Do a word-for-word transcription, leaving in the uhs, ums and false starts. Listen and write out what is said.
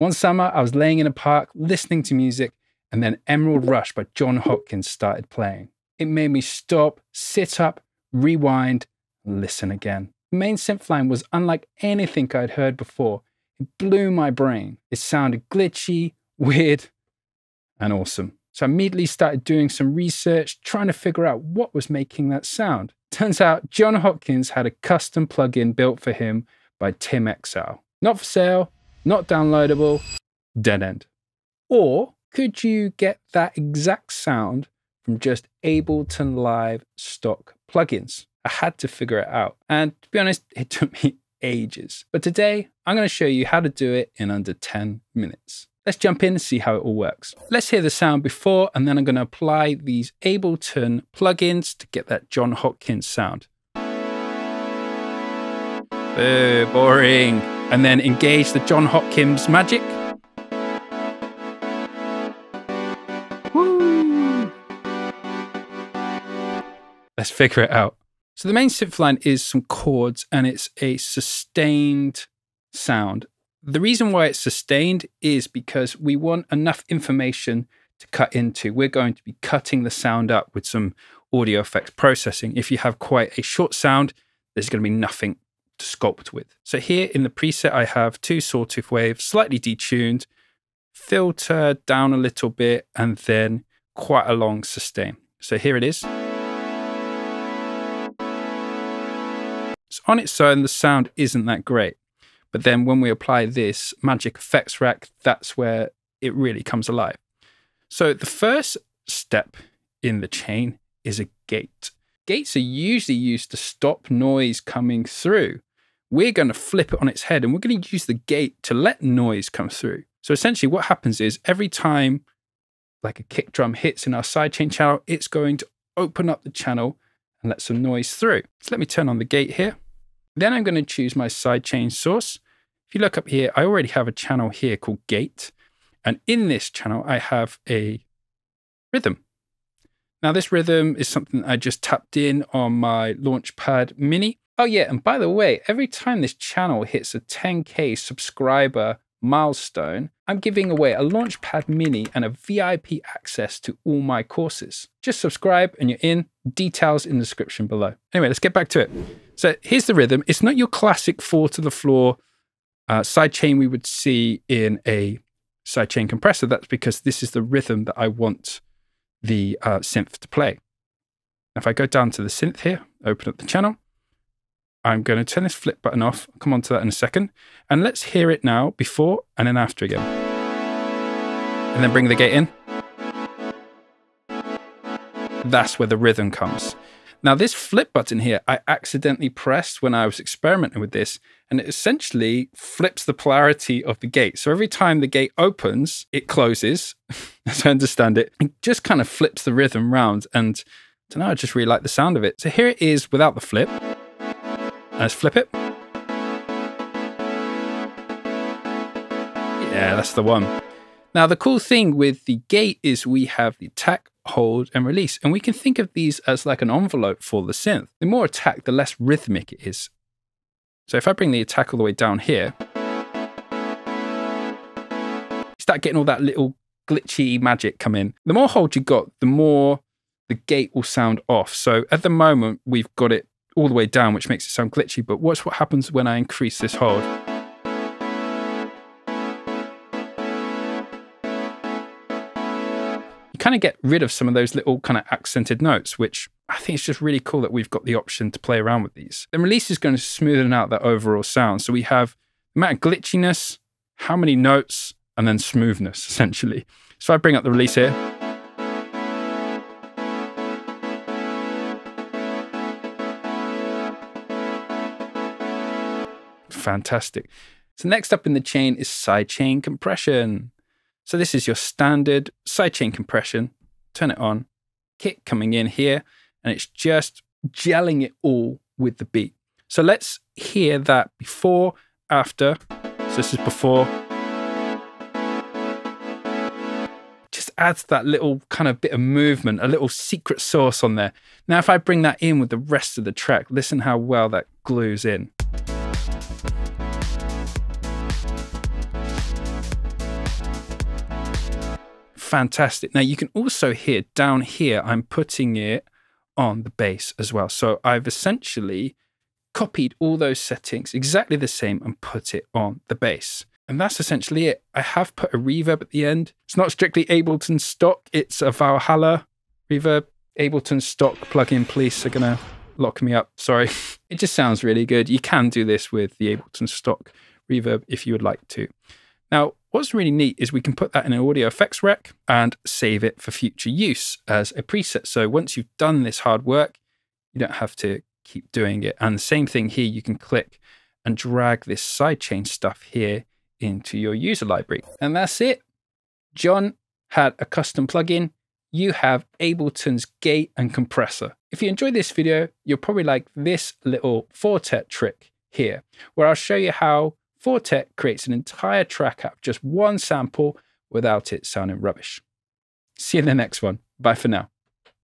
One summer, I was laying in a park, listening to music, and then Emerald Rush by Jon Hopkins started playing. It made me stop, sit up, rewind, and listen again. The main synth line was unlike anything I'd heard before. It blew my brain. It sounded glitchy, weird, and awesome. So I immediately started doing some research, trying to figure out what was making that sound. Turns out Jon Hopkins had a custom plugin built for him by Tim Exile. Not for sale, not downloadable, dead end. Or could you get that exact sound from just Ableton Live stock plugins? I had to figure it out. And to be honest, it took me ages. But today, I'm going to show you how to do it in under ten minutes. Let's jump in and see how it all works. Let's hear the sound before, and then I'm going to apply these Ableton plugins to get that Jon Hopkins sound. Boo, boring. And then engage the Jon Hopkins magic. Woo. Let's figure it out. So the main synth line is some chords, and it's a sustained sound. The reason why it's sustained is because we want enough information to cut into. We're going to be cutting the sound up with some audio effects processing. If you have quite a short sound, there's going to be nothing to sculpt with. So here in the preset, I have two sawtooth waves, slightly detuned, filter down a little bit, and then quite a long sustain. So here it is. So on its own, the sound isn't that great. But then when we apply this magic effects rack, that's where it really comes alive. So the first step in the chain is a gate. Gates are usually used to stop noise coming through. We're going to flip it on its head, and we're going to use the gate to let noise come through. So essentially what happens is every time like a kick drum hits in our sidechain channel, it's going to open up the channel and let some noise through. So let me turn on the gate here. Then I'm going to choose my sidechain source. If you look up here, I already have a channel here called gate. And in this channel, I have a rhythm. Now this rhythm is something I just tapped in on my Launchpad Mini. Oh yeah, and by the way, every time this channel hits a ten K subscriber milestone, I'm giving away a Launchpad Mini and a V I P access to all my courses. Just subscribe and you're in. Details in the description below. Anyway, let's get back to it. So here's the rhythm. It's not your classic four to the floor uh, sidechain we would see in a sidechain compressor. That's because this is the rhythm that I want the uh, synth to play. If I go down to the synth here, open up the channel, I'm going to turn this flip button off. I'll come on to that in a second. And let's hear it now before and then after again. And then bring the gate in. That's where the rhythm comes. Now this flip button here, I accidentally pressed when I was experimenting with this, and it essentially flips the polarity of the gate. So every time the gate opens, it closes, as I understand it, and just kind of flips the rhythm round. And I don't know, I just really like the sound of it. So here it is without the flip. Let's flip it. Yeah, that's the one. Now the cool thing with the gate is we have the attack, hold, and release. And we can think of these as like an envelope for the synth. The more attack, the less rhythmic it is. So if I bring the attack all the way down here, you start getting all that little glitchy magic come in. The more hold you got, the more the gate will sound off. So at the moment, we've got it all the way down, which makes it sound glitchy. But watch what happens when I increase this hold. Kind of get rid of some of those little kind of accented notes, which I think it's just really cool that we've got the option to play around with these. Then release is going to smoothen out that overall sound. So we have the amount of glitchiness, how many notes, and then smoothness, essentially. So I bring up the release here. Fantastic. So next up in the chain is sidechain compression. So this is your standard sidechain compression. Turn it on, kick coming in here, and it's just gelling it all with the beat. So let's hear that before, after. So this is before. Just adds that little kind of bit of movement, a little secret sauce on there. Now if I bring that in with the rest of the track, listen how well that glues in. fantastic. Now you can also hear down here, I'm putting it on the bass as well. So I've essentially copied all those settings exactly the same and put it on the bass. And that's essentially it. I have put a reverb at the end. It's not strictly Ableton stock, it's a Valhalla reverb. Ableton stock plugin police are gonna lock me up, sorry. It just sounds really good. You can do this with the Ableton stock reverb if you would like to. Now, what's really neat is we can put that in an audio effects rec and save it for future use as a preset. So once you've done this hard work, you don't have to keep doing it. And the same thing here, you can click and drag this sidechain stuff here into your user library. And that's it. Jon had a custom plugin. You have Ableton's gate and compressor. If you enjoyed this video, you'll probably like this little Fortet trick here, where I'll show you how Fortet creates an entire track out of just one sample without it sounding rubbish. See you in the next one. Bye for now.